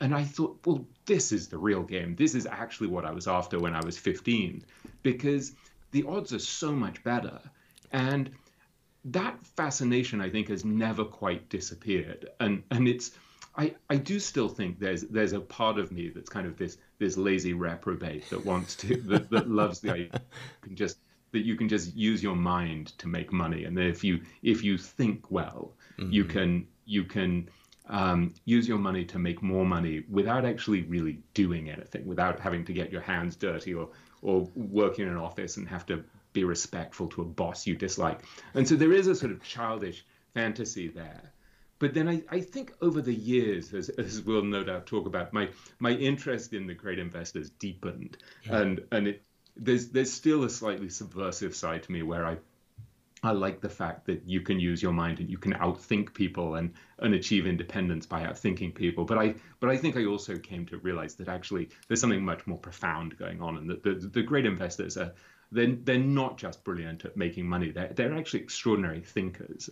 And I thought, well, this is the real game. This is actually what I was after when I was 15, because the odds are so much better. And that fascination, I think, has never quite disappeared. And it's, I do still think there's a part of me that's kind of this lazy reprobate that wants to, that loves the idea that you can just use your mind to make money. And that if you think well, mm-hmm. you can use your money to make more money without actually really doing anything, without having to get your hands dirty or work in an office and have to be respectful to a boss you dislike. And so there is a sort of childish fantasy there. But then I think over the years, as we'll no doubt talk about, my interest in the great investors deepened. Yeah. And there's still a slightly subversive side to me where I like the fact that you can use your mind and you can outthink people and achieve independence by outthinking people. But I think I also came to realize that actually there's something much more profound going on, and that the great investors, they're not just brilliant at making money. They're actually extraordinary thinkers.